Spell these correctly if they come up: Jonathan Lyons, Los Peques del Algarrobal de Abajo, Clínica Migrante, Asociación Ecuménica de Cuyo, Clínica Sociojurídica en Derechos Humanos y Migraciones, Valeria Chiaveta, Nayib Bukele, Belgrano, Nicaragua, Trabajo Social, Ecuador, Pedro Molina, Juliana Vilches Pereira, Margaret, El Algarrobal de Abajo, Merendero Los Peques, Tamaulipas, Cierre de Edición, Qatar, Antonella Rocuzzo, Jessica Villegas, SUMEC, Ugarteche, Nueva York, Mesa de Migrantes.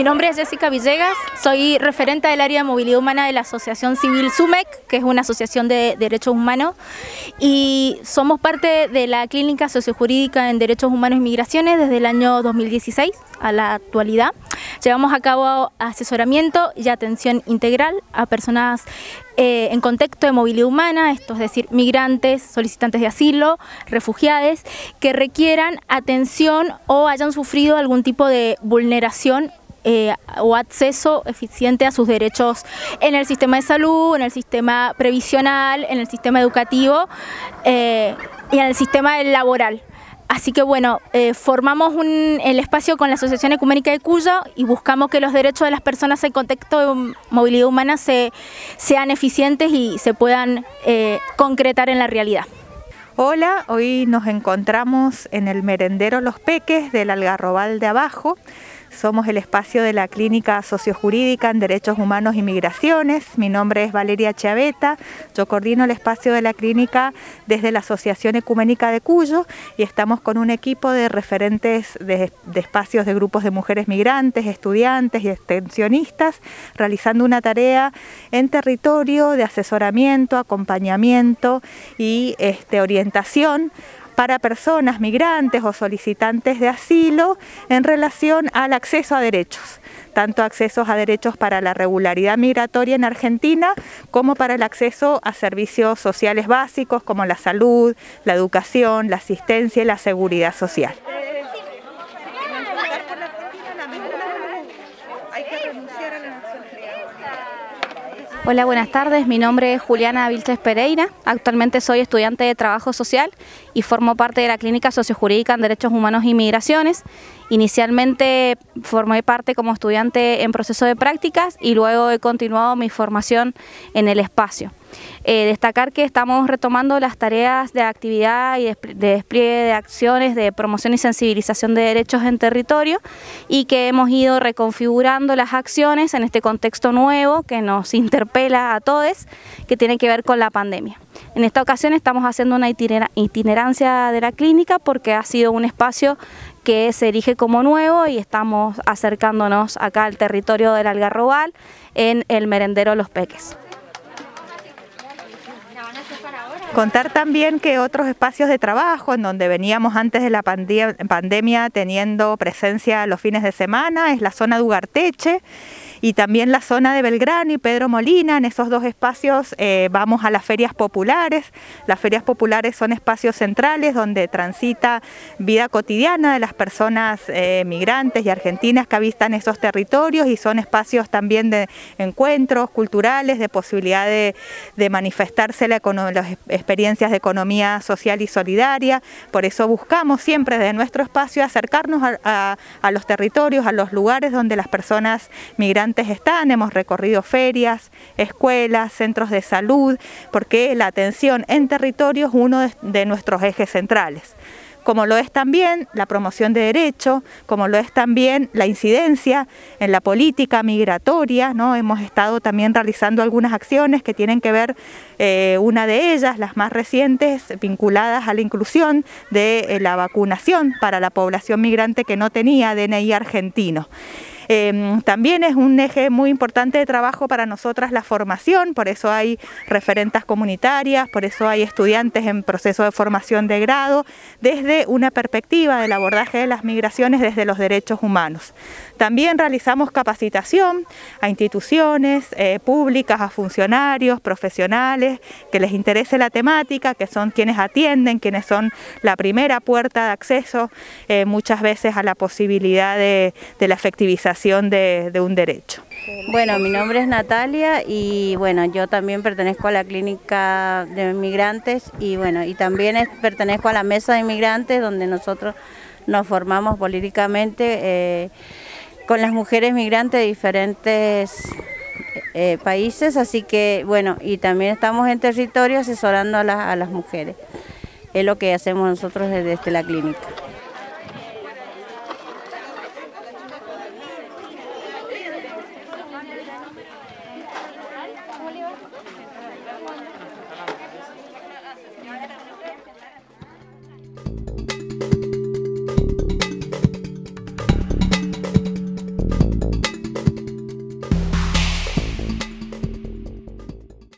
Mi nombre es Jessica Villegas, soy referente del área de movilidad humana de la Asociación Civil SUMEC, que es una asociación de derechos humanos, y somos parte de la Clínica Sociojurídica en Derechos Humanos y Migraciones desde el año 2016 a la actualidad. Llevamos a cabo asesoramiento y atención integral a personas en contexto de movilidad humana, esto es decir, migrantes, solicitantes de asilo, refugiados, que requieran atención o hayan sufrido algún tipo de vulneración o acceso eficiente a sus derechos en el sistema de salud, en el sistema previsional, en el sistema educativo y en el sistema laboral. Así que bueno, formamos el espacio con la Asociación Ecuménica de Cuyo y buscamos que los derechos de las personas en contexto de movilidad humana sean eficientes y se puedan concretar en la realidad. Hola, hoy nos encontramos en el merendero Los Peques del Algarrobal de Abajo. Somos el espacio de la Clínica Sociojurídica en Derechos Humanos y Migraciones. Mi nombre es Valeria Chiaveta, yo coordino el espacio de la clínica desde la Asociación Ecuménica de Cuyo y estamos con un equipo de referentes de espacios de grupos de mujeres migrantes, estudiantes y extensionistas, realizando una tarea en territorio de asesoramiento, acompañamiento y orientación para personas migrantes o solicitantes de asilo en relación al acceso a derechos, tanto accesos a derechos para la regularidad migratoria en Argentina como para el acceso a servicios sociales básicos como la salud, la educación, la asistencia y la seguridad social. Hola, buenas tardes. Mi nombre es Juliana Vilches Pereira. Actualmente soy estudiante de Trabajo Social y formo parte de la Clínica Sociojurídica en Derechos Humanos y Migraciones. Inicialmente formé parte como estudiante en proceso de prácticas y luego he continuado mi formación en el espacio. Destacar que estamos retomando las tareas de actividad y de despliegue de acciones de promoción y sensibilización de derechos en territorio y que hemos ido reconfigurando las acciones en este contexto nuevo que nos interpela a todos, que tiene que ver con la pandemia. En esta ocasión estamos haciendo una itinerancia de la clínica porque ha sido un espacio que se erige como nuevo y estamos acercándonos acá al territorio del Algarrobal en el merendero Los Peques. Contar también que otros espacios de trabajo en donde veníamos antes de la pandemia teniendo presencia los fines de semana es la zona de Ugarteche y también la zona de Belgrano y Pedro Molina. En esos dos espacios vamos a las ferias populares. Las ferias populares son espacios centrales donde transita vida cotidiana de las personas migrantes y argentinas que habitan esos territorios y son espacios también de encuentros culturales, de posibilidad de manifestarse las experiencias de economía social y solidaria. Por eso buscamos siempre desde nuestro espacio acercarnos a los territorios, a los lugares donde las personas migrantes están. Hemos recorrido ferias, escuelas, centros de salud, porque la atención en territorio es uno de nuestros ejes centrales. Como lo es también la promoción de derechos, como lo es también la incidencia en la política migratoria, ¿no? Hemos estado también realizando algunas acciones que tienen que ver, una de ellas, las más recientes, vinculadas a la inclusión de la vacunación para la población migrante que no tenía DNI argentino. También es un eje muy importante de trabajo para nosotras la formación, por eso hay referentes comunitarias, por eso hay estudiantes en proceso de formación de grado, desde una perspectiva del abordaje de las migraciones desde los derechos humanos. También realizamos capacitación a instituciones públicas, a funcionarios, profesionales, que les interese la temática, que son quienes atienden, quienes son la primera puerta de acceso muchas veces a la posibilidad de la efectivización de un derecho. Bueno, mi nombre es Natalia y bueno, yo también pertenezco a la Clínica de Migrantes y bueno, y también pertenezco a la Mesa de Migrantes, donde nosotros nos formamos políticamente con las mujeres migrantes de diferentes países, así que bueno, y también estamos en territorio asesorando a las mujeres. Es lo que hacemos nosotros desde la clínica.